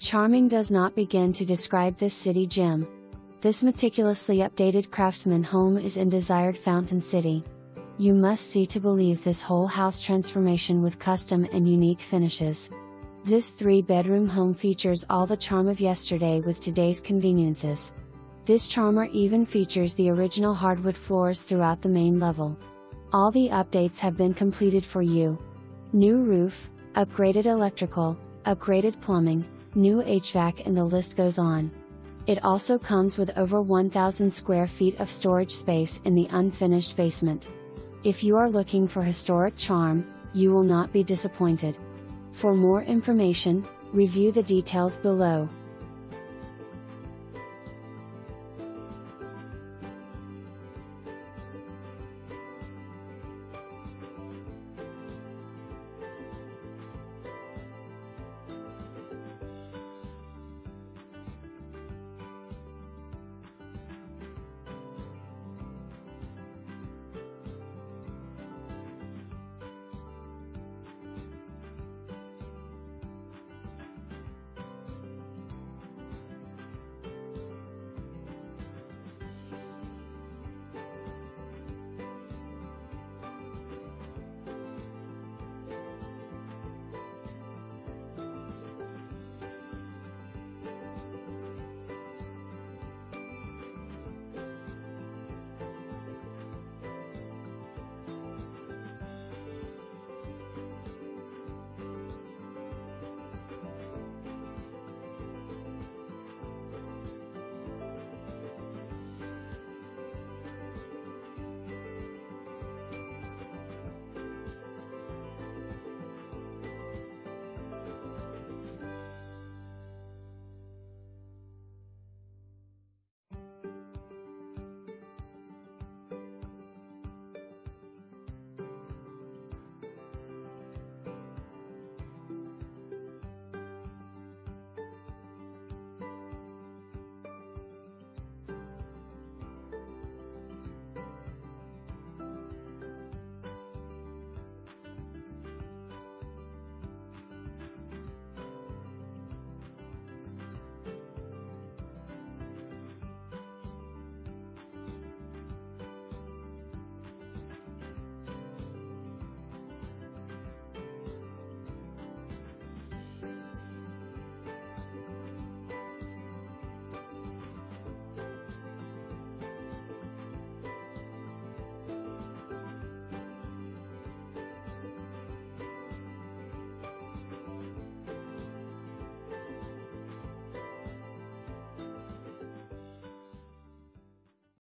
Charming does not begin to describe this city gem. This meticulously updated craftsman home is in desired Fountain City. You must see to believe this whole house transformation with custom and unique finishes. This 3-bedroom home features all the charm of yesterday with today's conveniences. This charmer even features the original hardwood floors throughout the main level. All the updates have been completed for you. New roof, upgraded electrical, upgraded plumbing, new HVAC, and the list goes on. It also comes with over 1,000 square feet of storage space in the unfinished basement. If you are looking for historic charm, you will not be disappointed. For more information, review the details below.